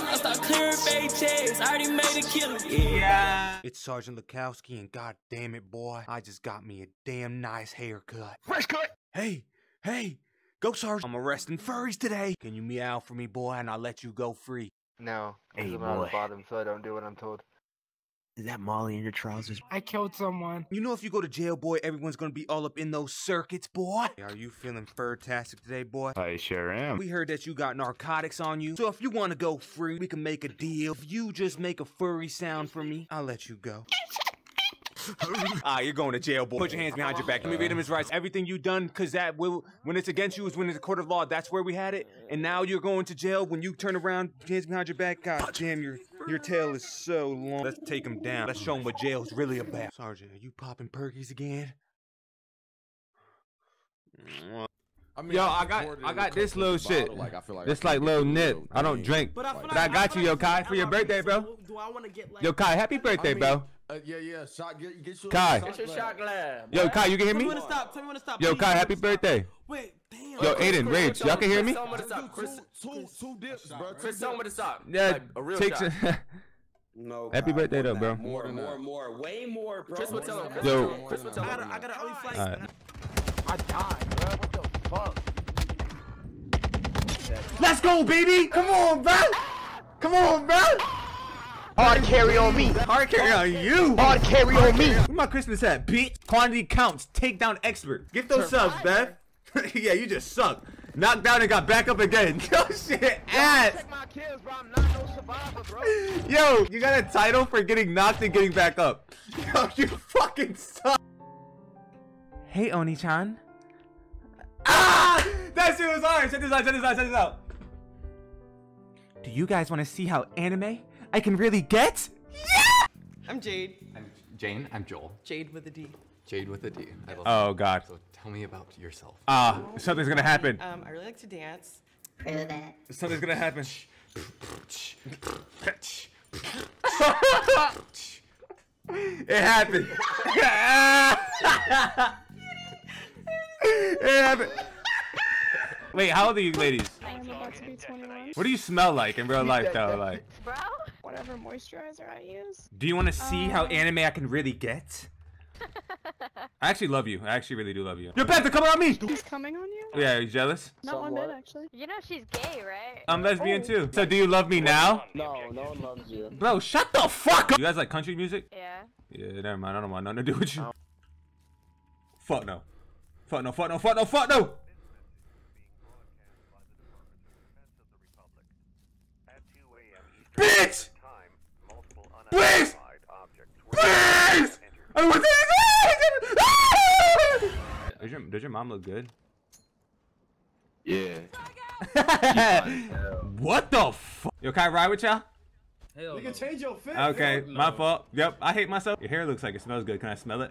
I start clearing fake checks. I already made a killer. Yeah. It's Sergeant Lukowski, and god damn it, boy, I just got me a damn nice haircut. Fresh cut. Hey, hey, go, Sergeant. I'm arresting furries today. Can you meow for me, boy, and I'll let you go free? No, because hey, I'm out of the bottom, so I don't do what I'm told. Is that Molly in your trousers? I killed someone. You know if you go to jail, boy, everyone's gonna be all up in those circuits, boy. Are you feeling fur-tastic today, boy? I sure am. We heard that you got narcotics on you, so if you wanna go free, we can make a deal. If you just make a furry sound for me, I'll let you go. Ah, you're going to jail, boy. Put your hands behind your back. Let me read him his rights. Everything you done, cause that will, when it's against you is when it's a court of law. That's where we had it. And now you're going to jail when you turn around, hands behind your back. God damn, your tail is so long. Let's take him down. Let's show him what jail's really about. Sergeant, are you popping perkies again? Yo, I got this little shit. Like, I feel like this like little nip. I don't drink, but I got you, yo, Kai, for your birthday, bro. Yo, Kai, happy birthday, bro. Yeah. Shot, get your Kai. Get your shot glass. Yo, Kai, you can hear me? Tell me when to stop. Yo, Kai, happy birthday. Wait, damn. Yo, Aiden, Rage, y'all can hear me? Two dips, bro. Chris, tell me to stop. Yeah, a real shot. No. Happy birthday, though, bro. More, way more, bro. Chris will tell him. Yo. Chris will tell him. I got an early flight. I died, bro. What the fuck? Let's go, baby. Come on, bro. Come on, bro. Hard carry on me. Hard carry on you. Hard carry on me. Where my Christmas hat, bitch? Quantity counts. Takedown expert. Get those subs, Beth. Yeah, you just suck. Knocked down and got back up again. Yo, shit, ass. Yo, you got a title for getting knocked and getting back up. Yo, you fucking suck. Hey, Oni-chan. Ah! That shit was hard. Check this out. Do you guys want to see how anime I can really get? Yeah! I'm Jade. I'm Jane. I'm Joel. Jade with a D. Jade with a D. I love you. God. So tell me about yourself. Something's gonna happen. I really like to dance. Prove it. Something's gonna happen. It happened. It happened. Wait, how old are you ladies? I'm about to be 21. What do you smell like in real life, though? Like, bro, whatever moisturizer I use. Do you want to see how anime I can really get? I actually love you. I actually really do love you. You're better coming on me. He's coming on you? Yeah, are you jealous? Not one bit, actually. You know she's gay, right? I'm lesbian too. So do you love me now? No, no one loves you. Bro, shut the fuck up. You guys like country music? Yeah. Yeah, never mind. I don't want nothing to do with you. Fuck no. Fuck no. Fuck no. Fuck no. Fuck no. Bitch! Please! Please! I want to. Does your mom look good? Yeah. What the fuck? Yo, can I ride with y'all? Hell no. You can change your fit. Okay, my fault. Yep, I hate myself. Your hair looks like it smells good. Can I smell it?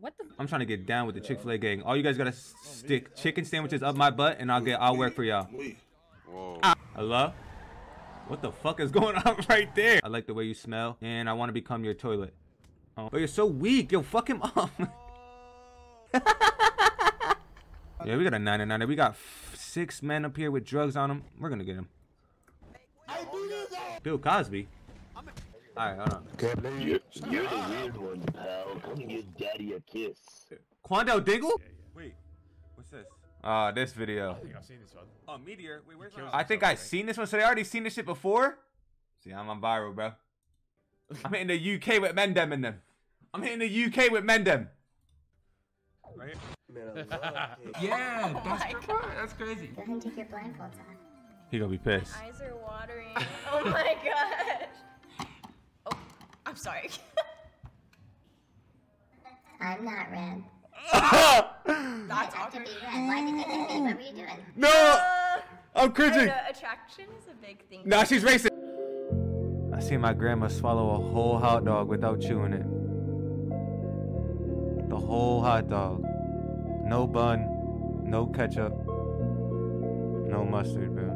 What the? I'm trying to get down with the Chick-fil-A gang. All you guys gotta stick chicken sandwiches up my butt, and I'll work for y'all. Whoa. Hello? What the fuck is going on right there? I like the way you smell, and I want to become your toilet. Oh, but you're so weak. Yo, fuck him up. Yeah, we got a 9 and 9. We got 6 men up here with drugs on them. We're gonna get him. Bill Cosby. Alright, hold on. You're the weird one, pal. Come give daddy a kiss. Quando Dingle? Wait, what's this? This video. I think I've seen this one. Oh, Meteor. Wait, where's my... I think I've seen this one. So they already seen this shit before? See, I'm on viral, bro. I'm hitting the UK with Mendem in them. I'm hitting the UK with Mendem. Right? Yeah, that's crazy. Go ahead and take your blindfolds on. He gonna be pissed. My eyes are watering. Oh my gosh. Oh, I'm sorry. I'm not red. That's awkward. Why did you hit me? What were you doing? No! I'm cringing. Attraction is a big thing. Nah, she's racist. I see my grandma swallow a whole hot dog without chewing it. The whole hot dog. No bun, no ketchup, no mustard, bro.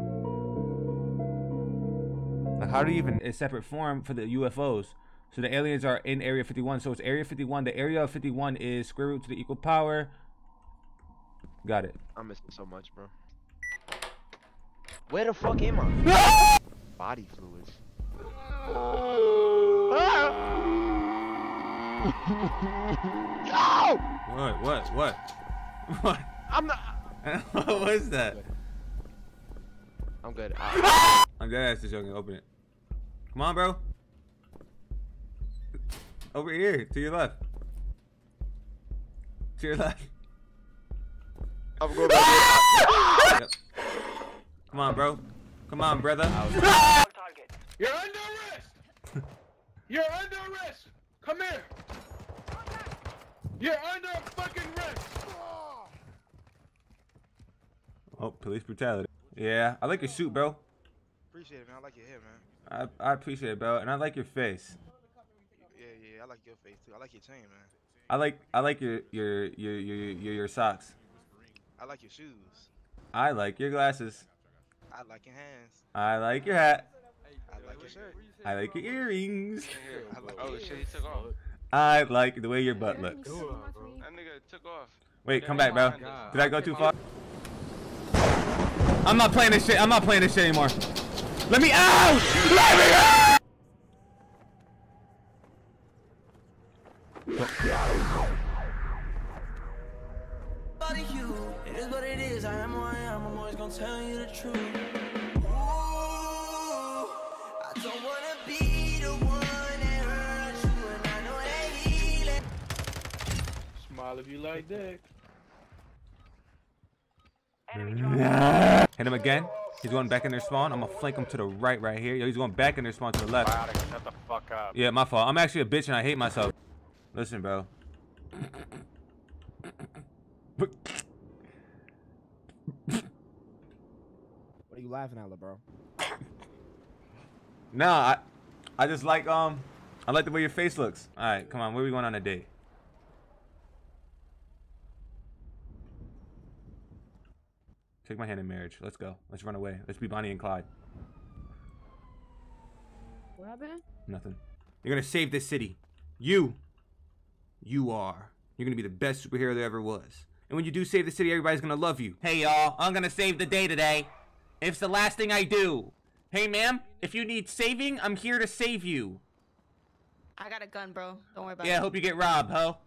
Like, how do you even... It's separate form for the UFOs. So the aliens are in Area 51. So it's Area 51. The area of 51 is square root to the equal power. Got it. I'm missing so much, bro. Where the fuck am I? body fluids. No! What? I'm not. What was that? I'm good. I'm dead ass just joking. Open it. Come on, bro. Over here, to your left. To your left. I'm going back here. Yep. Come on, bro. Come on, brother. You're under arrest. You're under arrest. Come here. You're under fucking arrest. Oh, police brutality. Yeah, I like your suit, bro. Appreciate it, man. I like your hair, man. I appreciate it, bro, and I like your face. Yeah, I like your face too. I like your chain, man. I like your socks. I like your shoes. I like your glasses. I like your hands. I like your hat. I like your shirt. I like your earrings. I like your ears. Oh shit, he took off. I like the way your butt looks. Cool, that nigga took off. Wait, come back, bro. God. Did I go too far? I'm not playing this shit. I'm not playing this shit anymore. Let me out! Let me out! It is what it is. I am who I am. I'm always gonna tell you the truth. Ooh, I don't wanna be the one that hurts you, and I know that healing. Smile if you like dick. Nah. Hit him again. He's going back in their spawn. I'm gonna flank him to the right here. Yo, he's going back in their spawn to the left. Biotic, shut the fuck up. Yeah, my fault. I'm actually a bitch and I hate myself. Listen, bro. What are you laughing at, bro? Nah, I just like I like the way your face looks. All right, come on. Where are we going on a date? Take my hand in marriage. Let's go. Let's run away. Let's be Bonnie and Clyde. What happened? Nothing. You're gonna save this city. You are. You're gonna be the best superhero there ever was. And when you do save the city, everybody's gonna love you. Hey y'all, I'm gonna save the day today. It's the last thing I do. Hey ma'am, if you need saving, I'm here to save you. I got a gun, bro. Don't worry about it. Yeah, I hope you get robbed, ho.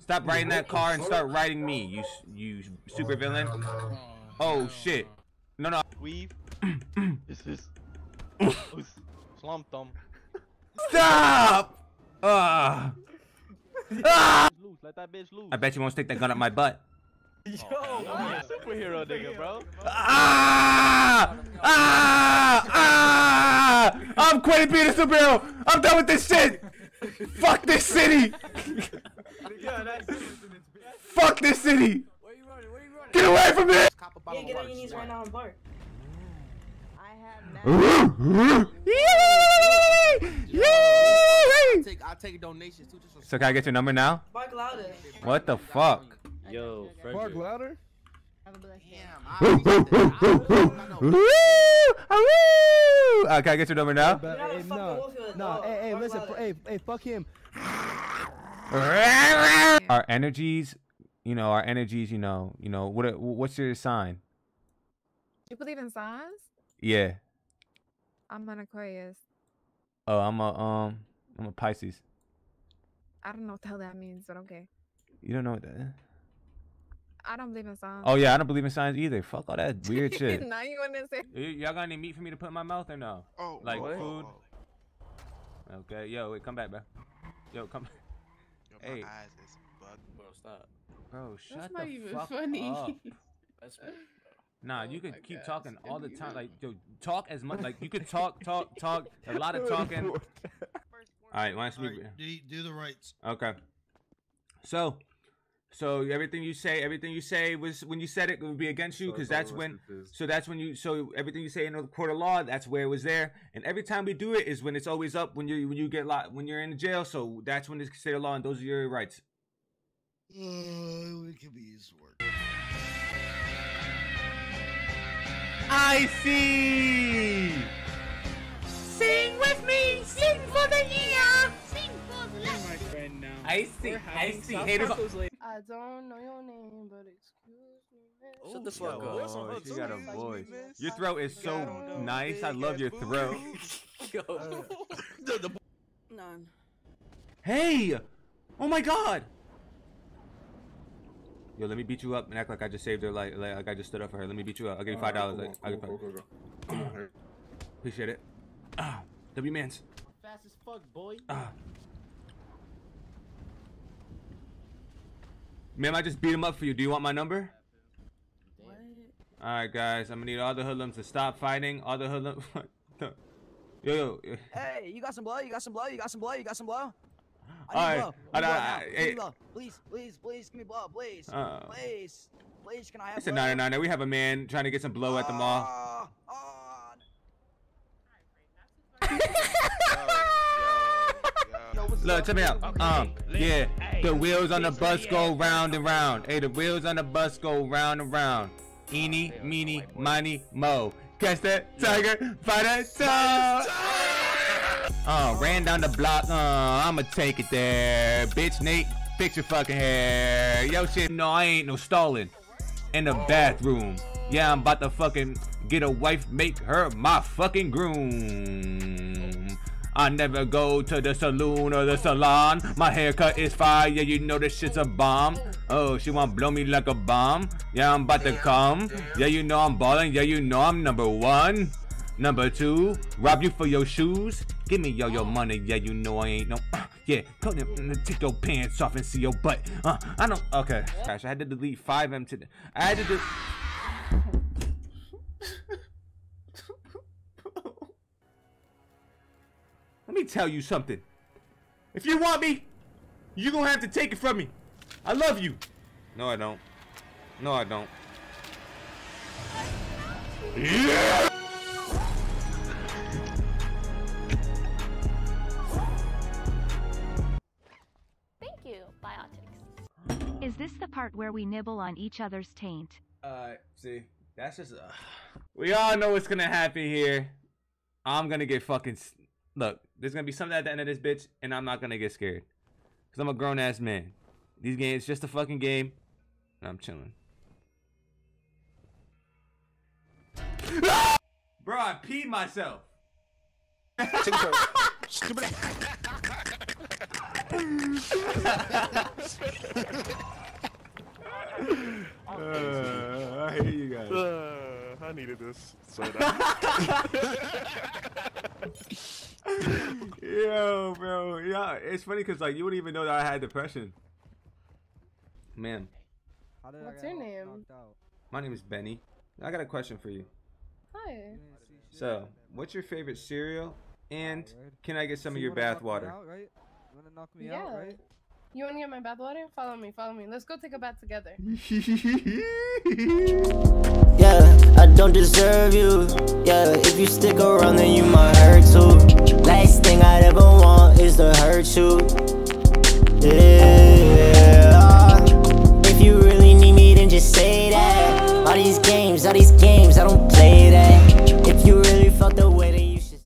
Stop riding that car and start riding me, you super villain. Oh shit. No. Weave. This is slump thumb. Stop! Let that bitch loose. I bet you won't stick that gun up my butt. Yo, I'm a superhero nigga, bro. I'm quitting being a superhero. I'm done with this shit. Fuck this city. Fuck this city! Where you running? Where you running? Get away from me! Yeah, get on your knees right now and bark. I take donations too. So can I get your number now? Bark louder. What the fuck? Yo, bark louder. Can I get your number now? No. Hey, listen. Hey, fuck him. Our energies, you know. What's your sign? You believe in signs? Yeah. I'm an Aquarius. Oh, I'm a Pisces. I don't know what the hell that means, but okay. You don't know what that is? I don't believe in signs. Oh yeah, I don't believe in signs either. Fuck all that weird shit. Now you gonna say? Y'all got any meat for me to put in my mouth or no? Oh, like what? Food. Okay, yo, wait, come back, bro. Yo, come back. Hey. My eyes is bugged. Bro, stop. Bro, shut That's the not even fuck funny. Up. That's funny, bro. Nah, you could keep talking all the time. Like, yo, talk as much. Like, you could talk. A lot of talking. All right, why don't you do the rights? Okay. So everything you say was when you said it would be against you because so everything you say in the court of law, that's where it was there. And every time we do it is when it's always up when you're in the jail. So that's when it's considered law and those are your rights. It could be his word. I see. Sing with me, sing for the year, sing for the life. My friend now. I see. I see. Haters. I don't know your name, but excuse me. Shut the fuck up. You got a voice. Your throat is so nice. I love your throat. None. Hey! Oh my god! Yo, let me beat you up and act like I just saved her, like I just stood up for her. Let me beat you up. I'll give you $5. I'll give you $5. Appreciate it. W Mans. Fast as fuck, boy. Ma'am, I just beat him up for you. Do you want my number? What? All right, guys. I'm gonna need all the hoodlums to stop fighting. All the hoodlums. yo. Hey, you got some blow? You got some blow? I need blow. Please, give me blow, please. Please, can I have? It's blow? A 999. We have a man trying to get some blow at the mall. Look, check me out. Yeah, the wheels on the bus go round and round. Hey, the wheels on the bus go round and round. Eeny, meeny, miny, mo. Catch that tiger by the toe. Ran down the block. I'ma take it there. Bitch, Nate, fix your fucking hair. Yo, shit, no, I ain't no stalling. In the bathroom. Yeah, I'm about to fucking get a wife, make her my fucking groom. I never go to the saloon or the salon. My haircut is fire, yeah, you know this shit's a bomb. Oh, she wanna blow me like a bomb. Yeah, I'm about to come. Yeah, you know I'm ballin', yeah, you know I'm #1. #2, rob you for your shoes. Give me all your money, yeah, you know I ain't no. Yeah, come and take your pants off and see your butt. I don't, okay. Gosh, I had to delete 5M today. I had to do. Let me tell you something. If you want me, you're gonna have to take it from me. I love you. No, I don't. No, I don't. Yeah! Thank you, Biotics. Is this the part where we nibble on each other's taint? See, that's just. We all know what's gonna happen here. I'm gonna get fucking. Look, there's gonna be something at the end of this bitch, and I'm not gonna get scared. Cause I'm a grown ass man. These games, it's just a fucking game, and I'm chilling. Bro, I peed myself. I hate you guys. I needed this. Yo, bro. Yeah, it's funny because like you wouldn't even know that I had depression. Man. What's your name? My name is Benny. I got a question for you. Hi. So, what's your favorite cereal? And can I get some of your bath water? You want to knock me out, right? You want to get my bath water? Follow me, follow me. Let's go take a bath together. Yeah, I don't deserve you. Yeah, if you stick around then you might hurt too. Last thing I'd ever want is to hurt you. Yeah.